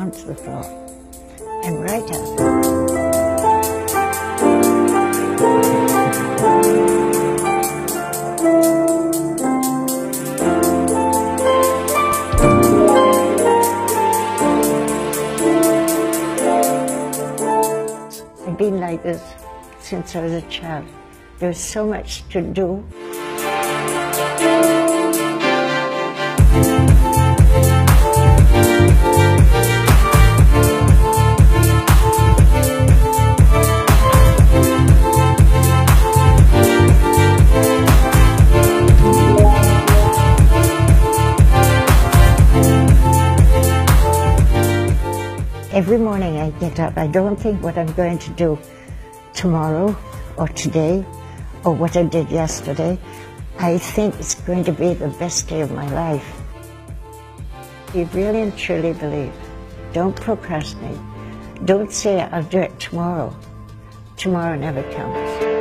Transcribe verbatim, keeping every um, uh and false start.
down to the floor and right up. I've been like this since I was a child. There's so much to do. Every morning I get up, I don't think what I'm going to do tomorrow or today or what I did yesterday. I think it's going to be the best day of my life. You really and truly believe. Don't procrastinate. Don't say, I'll do it tomorrow. Tomorrow never comes.